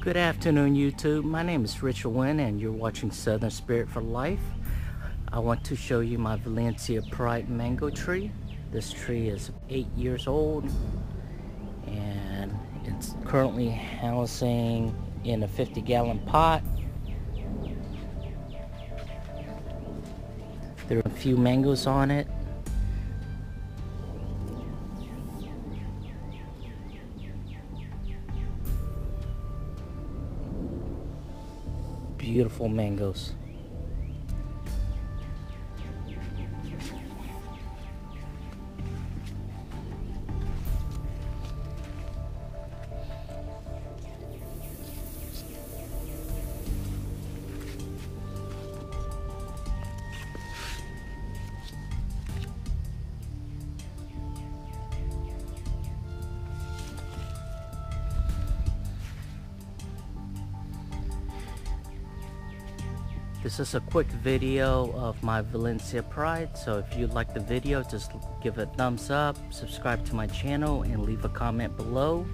Good afternoon, YouTube. My name is Richard Wynn and you're watching Southern Spirit for Life. I want to show you my Valencia Pride mango tree. This tree is 8 years old and it's currently housing in a 50-gallon pot. There are a few mangoes on it. Beautiful mangoes. This is a quick video of my Valencia Pride, so if you like the video, just give it a thumbs up, subscribe to my channel, and leave a comment below.